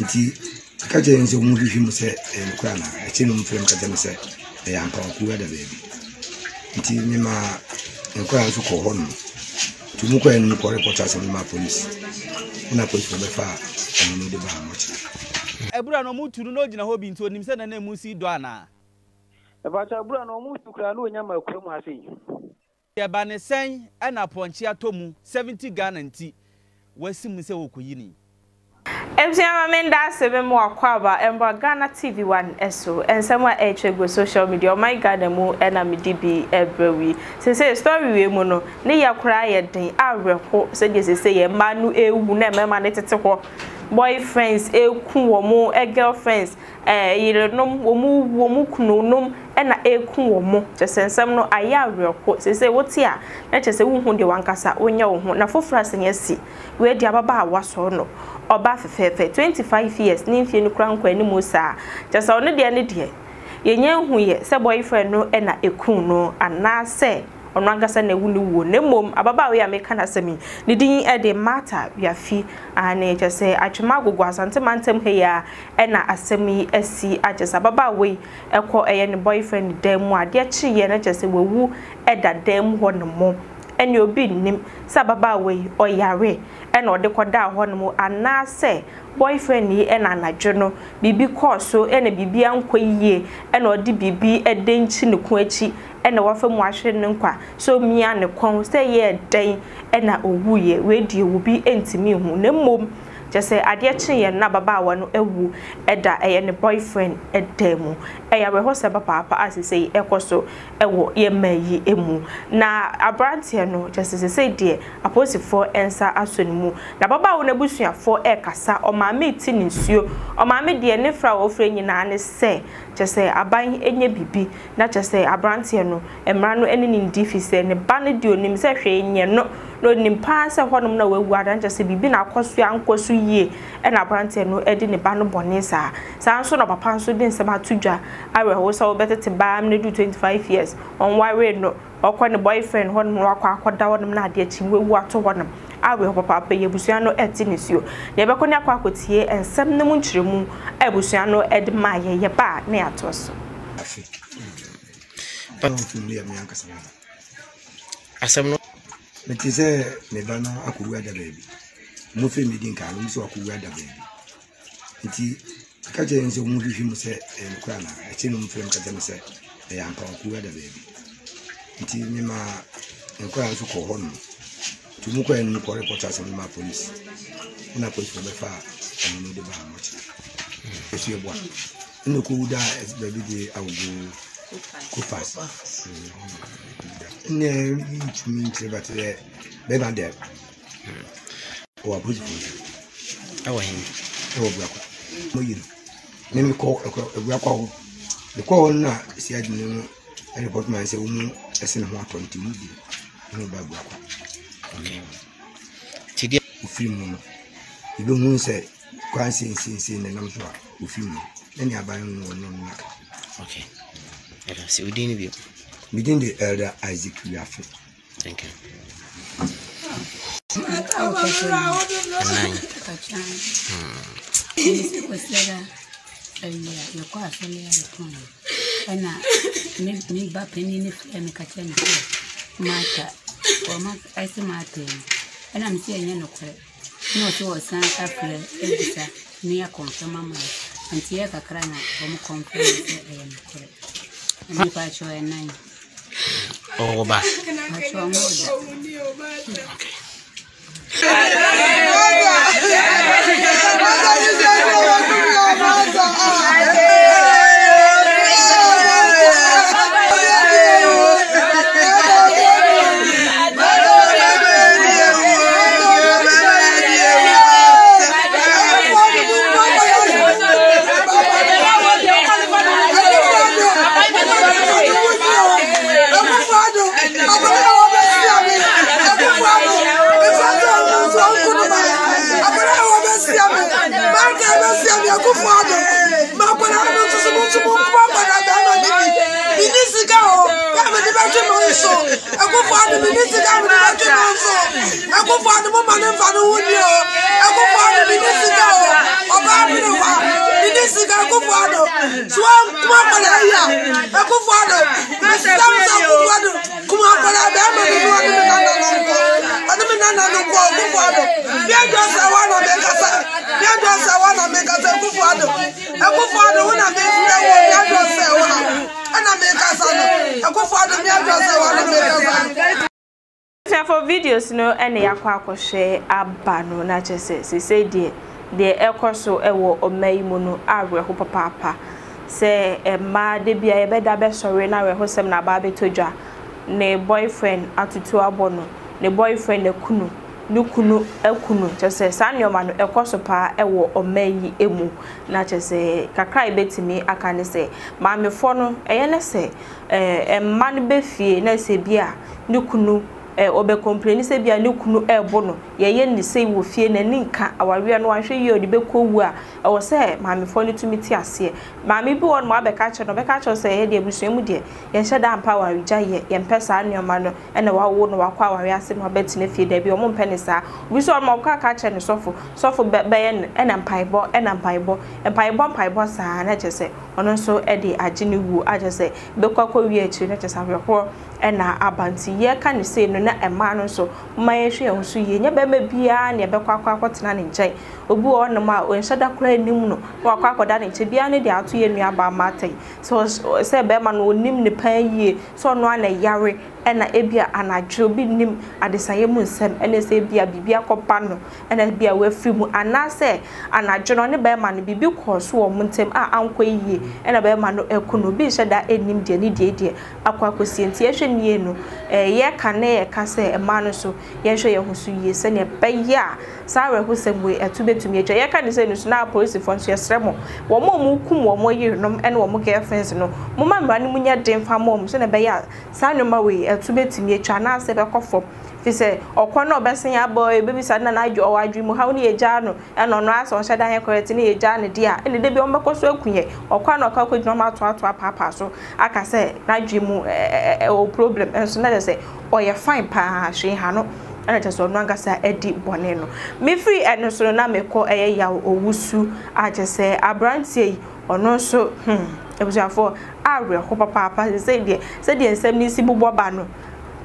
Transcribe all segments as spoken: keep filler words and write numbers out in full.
Nti akaje nse umuhihi muse enkwana akinu mfrem kaje muse yanka okuwa da baby nti mima enkwana zuko hono tumukwa enu ko reporters mima police una police ko befa enu de ba mochi ebura no muturu no gina hobi nti onim se na na musi do ana ebacha ebura no mutu kra no nya makura mu asei ye ba ne sen ana ponchi atomu seventy Ghana nti wasimu se wokoyini M C M Amanda Sebemu Akwaba emba Ghana T V One eso ensema echego social media my Ghana mu ena midibi ebrewi sese story we mu no ne yakura ye den awreko sege sese ye manu ewu na mema ne teteko boyfriends eku wo mu e girlfriends eh yirenom wo mu wo mu kunonom ena eku wo mu sese ensem no aye awreko sese woti a na chese wo hu de wankasa wonya wo hu na fofra senye si we di ababa awaso no oba fefefe twenty-five years ni mfie nukura nkwa eni musa jasa ono dia ni die yenye huye se boyfriend no ena ekuno anase ono angasa ne wuni wo ne mom ababa we ameka na semi ni din e de mata yafi ane jase atwema gogo asante mantem heya ena asemi asi ajesa ababa we ekọ eye ne boyfriend dem mu ade chi ye na jase wewu eda dem ho ne mom eni obi nim sababa we oyare ena odekoda hono mu anase boyfriend yi ena anadwo no bibi koso ena bibi ankwa yie ena odi bibi edenchi ne kwachi ena wafamu ahwe ne nkwa so mia ne kon say ye den ena owuye we die obi entimi hu ne mom jese ade kye na baba wa no ewu eda eye ne boyfriend edemu eya we ho se papa papa asese ekoso ewo ye mayi emu na abrantie no jese se de aposifo ensa asonimu na baba wo na busuafo e kasa o maame ti nsuo o maame de ne fra wo fra nyina ne se jese aban enye bibi na jese abrantie no emra no ene ndfi se ne ba ne de onim se hwe nye no no nimpa se honum na wewu adan jese bibi na akoso ankoso ye ena brante no edi ne ba no bone sa sanso no papa nso de nsema tudwa awe ho so betete ba am ne do twenty-five years on wire no okwa ne boyfriend honum akwa akoda honum na ade achi wewu ato honum awe ho papa pe yebusua no eti nisio ne be koni akwa akotie ensem ne mu nchiremu ebusua no edi ma ye ye ba ne ato so asamno Metize mebana akuwa da baby. Mufi midinka alumso akuwa da baby. Nti akaje nze umuhihi muse enkwana akinu mfrem kaje muse yanka akuwa da baby. Nti mima enkwana zuko hono. Tumukwa enu ko reporters mima police. Una police befa enu de ba mochi. Esi ebwa. Enu kuuda baby de awugo kupas. No, it means that they never did. Or beautiful. Oh, oh, you let me call a record. The call now said no, and about myself, I sent one twenty movie. No bad work. Today, we film. You don't say, quite since in the number of film. Then you are buying one. Okay. So, we didn't view. Within the elder Isaac Yafi. Thank you. Mm. Oh, ba. I Echo for the woman and for the wood, Echo for the Minisica, Obama, Minisica, Echo for the Swamp, Kumakalaya, Echo for the Messams of Wadu, Kumakalaya, and the Minana, the Kuala, Kuala, Yandas, I want to make us, Yandas, I want to make us a Kuala, Echo for the one of them, and I make us, Echo for the Yandas, I want to make us. For videos, no, and they are quite share a banner, not just say, dear, dear, a corso, a war, or may mono, I will hope a papa. Say, a mad be a better best or renal who send a baby to jar. Ne boyfriend out to two abono, ne boyfriend a cunu, no cunu, a cunu, just a son, your man, a corso pa, a war, or may ye a moo, not just say, Cacry bet to me, I can say, Mammy Fono, a nessay, a man be fee, nessay beer, no cunu. Eh, obe complain se bia ne kunu e bono ye ye ni sei wo fie na ninka aware no ahwe ye odi bekowu a e wo se maame fo ne tumi ti ase maame bi won ma be ka che no be ka che se ye de busu emu de ye hye da ampa aware ye ye mpesa nneoma no e na wa wo no wakwa aware ase no beti ne fie da bi o mo mpe ne sa bi so ma ka ka che ne sofo sofo be ye ne e na mpaibo e na mpaibo mpaibo mpaibo sa na che se ono so e de age ne wu age se be kwakowi e chi ne che sa hwehwo e na abanti ye ka ne se na emano so maye hwe enso ye nya be mabia na be kwakwa kwotena ne nje obu o nma o nsada kura nim no kwakwa koda ne nje bia ne de ato ye nua ba matai so se be ma no onim ne pan ye so no ana yare ena ebia anadwo bi nim adesaye mu nsem ena se bia bibia kopa no ena bia wa firi mu ana se anadwo no ne be ma no bibi kɔ so o muntem a anko ye ena be ma no ekuno bi nsada enim de ne de de akwa kwosie nti ehwe nie no eh ye kane kase emano so ye hwe ye hosu ye se ne be ya sawe hosem we etubetumi eje ye kane se nusu na police fonso ye sremo wo mo mu kum wo mo yirenom ene wo mo girlfriends no mo ma mra ne munya den fa mo so ne be ya sa no ma we etubetumi etwa na se be kofo fi se okwa na obesen ya boy baby sa na na adwo o adwi mu hawo ne ye ja no eno no asa o hyedan ye correct ne ye ja ne dia ene de bi o mbekɔ so akunye okwa na okwa kwadwo ma to ato apapa so aka se na adwi mu o problem enso na de se o ye fine pa hwe ha no ana just no angasa edi bone no me free eno so na me kɔ eye ya owusu aje se abrantie ono so hmm ebusafo awe ho papa papa se de se de nsem ni si bobɔ ba no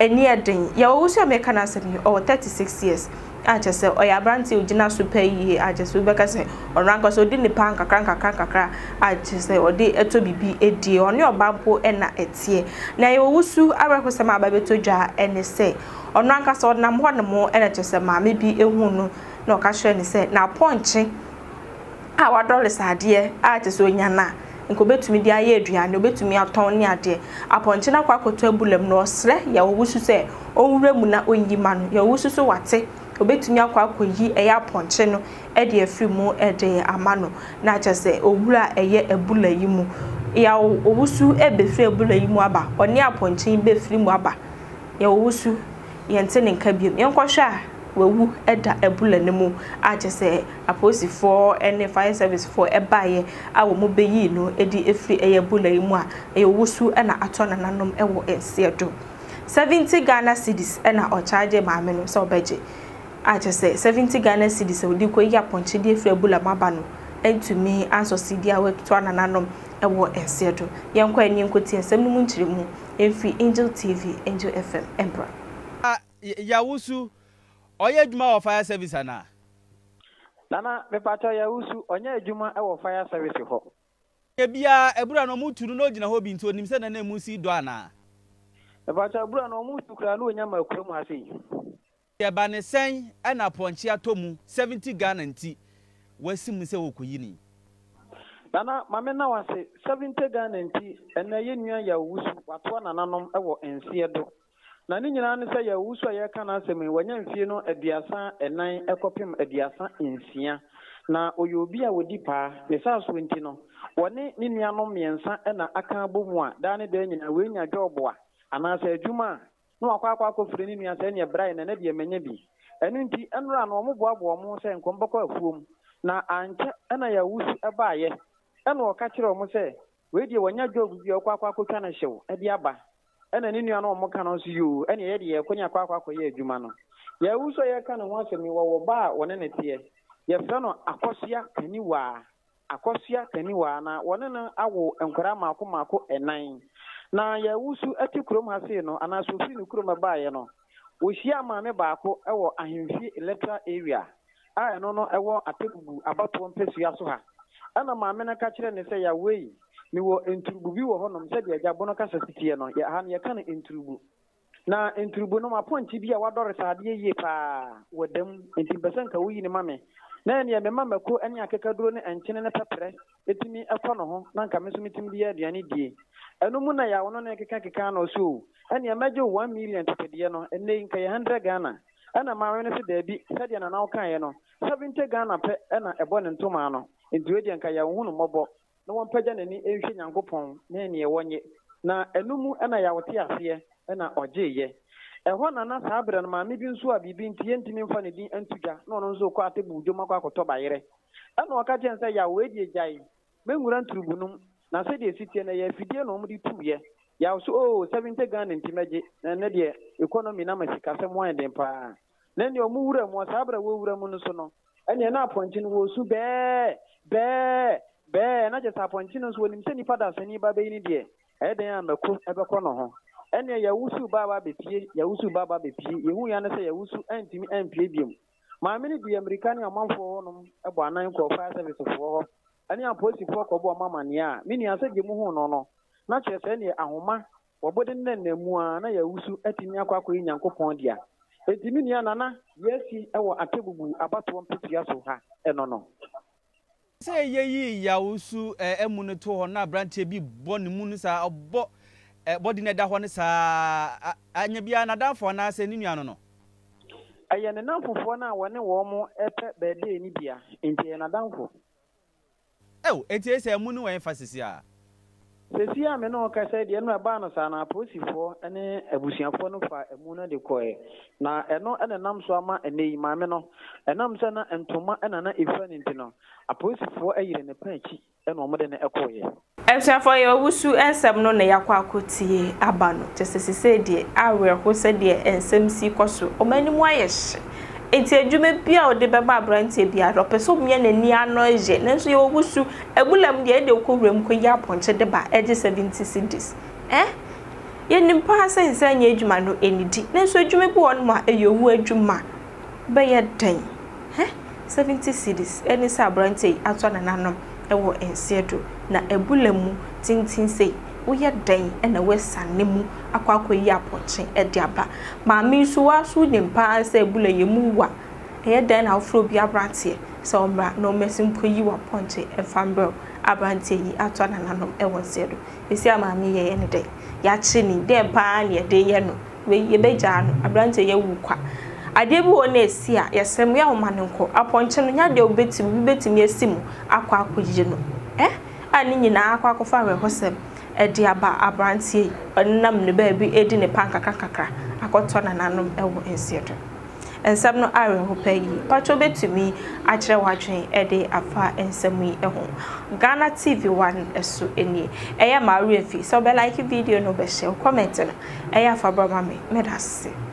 eni eden ya owusu ameka na asem o thirty-six years aje se o ya abrantie ojina super yi aje se obeka se ono angasa odi ne pan kakran kakran kakra aje se odi eto bibi edi ono obampo ena etie na ya owusu awe ho sema ababeto dwa ene se ono ankasa odnam ho nemo ene chese maame bi ehu no na oka hwe ne se na ponche a wadollars ade a chese onya na nko betumi dia ye aduane obetumi aton ne ade a ponche na kwa koto abulem no osre ya owusu se owura mu na onyi ma no ya owusu so wate obetumi akwa akoyi e ya ponche no e de afri mu e de ama no na chese owura eye abula yi mu ya owusu e befri abula yi mu aba oni aponche befri mu aba ya owusu yente ne nka biom yenkɔhwa wawu ɛda ɛbula ne mu agye sɛ apolice for and fire service for ɛbaye a wo mobeyi no ɛdi ɛfiri ɛyɛ ɛbula yi mu a ɛyɛ wusu ɛna atɔ nananom ɛwɔ ɛseɛdo seventy Ghana cedis ɛna ɔcharge maame no sɛ ɔbɛgye agye sɛ seventy Ghana cedis ɛwodi kɔ yi apɔnkye di ɛfiri ɛbula maba no ɛntumi ansɔsi di a wɔtɔ nananom ɛwɔ ɛseɛdo yenkɔ ani nkɔti ɛsɛm no mu nkyire mu ɛfiri Angel T V Angel F M Emperor Yawusu oye adwuma of fire service ana Nana me pato Yawusu onye adwuma e fire service ho Ke bia ebura no muturu no gina ho bi nti onim se na na emusi do ana Me pato ebura no mutu kra no onya makuru mu ase Ye ba ne sen ana ponche atomu seventy Ghana nti wasim se wokoyi ni Nana mame na wase seventy Ghana nti ena ye nua Yawusu wato nananom e wo ensie do Na ni nyina ne sɛ Yawusu ya kana asɛm wanya mfie no aduasa ɛnan ekɔpem aduasa nsia na oyobi a wodi pa ne saa so nti no wone ne nuanom mmiɛnsa ɛna aka abomu a da ne da nyina we nya dɔɔbo a anaasɛ adwuma no akwa akwa akɔfiri ne nuasa ne brai na na de menya bi ɛno nti ɛnora na ɔmo boaboa ɔmo sɛ nkɔmbɔkɔ afuom na ankyɛ ɛna Yawusu ɛbaayɛ ɛna ɔka kyerɛ ɔmo sɛ we de wanya dɔɔbo bi akwa akwa akɔtwa na hyew ɛde aba and an Indian or Mokano see you, any idea, Konya Quaquaco, Jumano. Yawuso, you can once me or bar one in a tear. Your son of Akosia, Teniwa, Akosia, Teniwana, one in an hour and Kurama Kumako and nine. Now Yawusu at Kuroma, and I should see Kuroma Bayano. We share Mamma Bako, our Ahimfi electoral area. I don't know, I want a table about one place Yasuha. And a mamma catcher and say away. We were in Trubu or Honum said, Yabonaca Sitiano, Yahania can in Trubu. Now in Trubu, no point to be our daughters are ye pa with them in Tibasanka, we in a mammy. Nan ya mamma co and Yakadone and Chinna Papre, it to me a funnel, Nanka Missimitim Dia, Diani D. And Umuna, I want to make or so. And your major one million to Pediano and name Kayandra Ghana. And a marine debi, Sadian and Alcayano, seventy Ghana and a bon and Tomano, into Edian Kayawun Mobo, no one pagan any Asian and Gopon, Nania one ye. Na Enumu and Ayawatia here, and a Oje ye. And one another habit and my medium so I be being Tientian Fanny and Tuja, no no so quatibu, Jumaka Tobaire. And Wakajan say, Yaway, Jai, Menguran Tribunum, Nasadia City and a Fidian only two ye. Yaw so, oh, seventy Ghana in Timaji, and Nadia, economy Namasica, some wine and pa. Then your mura was Abra Wura Munusono, and you're not pointing was so bear, bear, bear, not just appointing us when any fathers any baby in India. And they are the cook ever corner. And Yawusu Baba Bipie, Yawusu Baba Bipie, Yawuana say Yawusu and Timmy and Pledium. My mini be American among four about nine call five service of war, and you are posting for Cobo Mamma, yeah, meaning I said you move on, not just any Ahoma, or but then the Muana Yawusu at Timaquaku in Yanko Pondia. Ediminia nana yesi ewo atebubu abato mpetia so ha eno no se yeyi Yawusu emu ne to ho na brantie bi boni mu nu sa obo bodi ne da ho ne sa anya bia na danfo na se ni nuano no aye ne nanfofo na wone wo mo epe be de ni bia ntie na danfo ewo etie se emu nu wen fasisi a Sesi a meno ka sai de no ba no sa na aposifo ene abusiafo no fa emu na de koe na eno ene nam so ama eneyi ma me no enam se na entoma ena na efa ni ntino aposifo ayire ne panchi ene omode ne ekoye ensiafo ye Yawusu ensem no ne yakwa akotie aba no tesese se de awer ho se de ensem si koso omanimu ayehye enti adwuma bia ode beba abrantie bia ropeso mye nani anoje nanso Yawusu ebulam de de okowrem koya ponche de ba eje seventy cities eh ye nimpa sense anya adwuma no enidi nanso adwuma bi won ma eyowu adwuma be ye den eh seventy cities eni sa abrantie atwa nananom ewo ensiedo na ebulamu tintin sei uye den ena wesane mu akwakwa yi apoche edi aba ma mi so wasu nimpa ansa ebule yemu wa eye den na ofro bia brantie so mra no mesim koyi wa ponche efamber abrantie yi atwa nananom ewonsedo esi ama mi ye ene den ya chi ni den pa na ede ye no we ye beja no abrantie ye wu kwa adebi wona esi a yesem ya homa nenko aponche no nya de obetimi bibetimi esimu akwa akwije no eh ani nyina akwa akofa we hosem Ediaba abrantie onam ne baabi edi ne panka kakakra akotto nananom ewo ensiedo ensam no awe ho payi pacho betumi akire wadwen edi afa ensamui eho Ghana T V One eso eni eya maru afi so be like video no be share comment na eya fa baba me medase